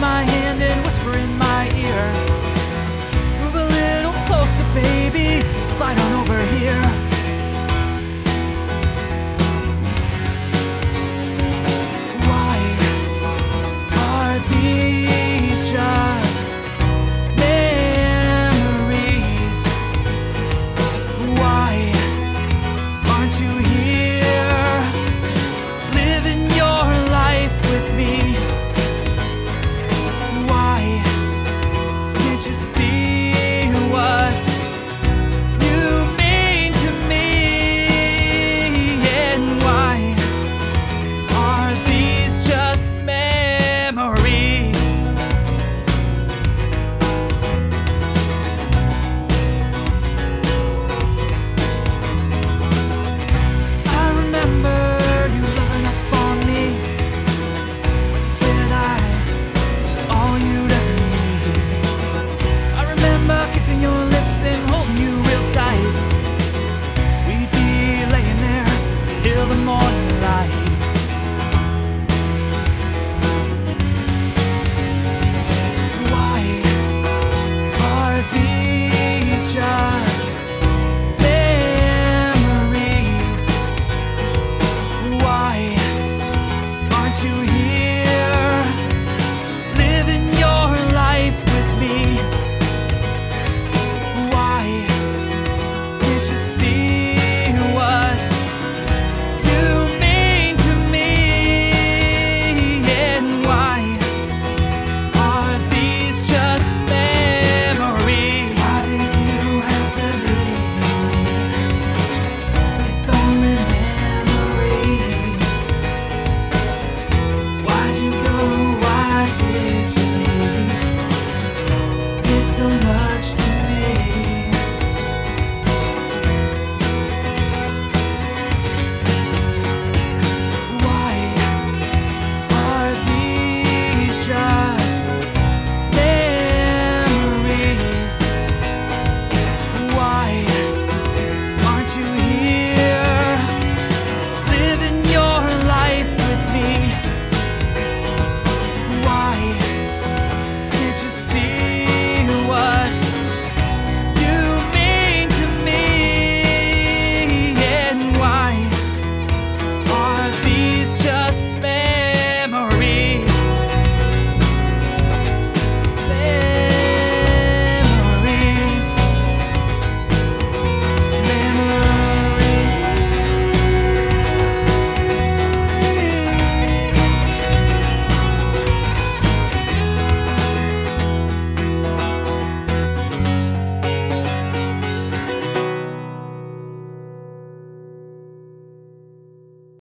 my hand and whisper in my ear, "Move a little closer, baby, slide on over here."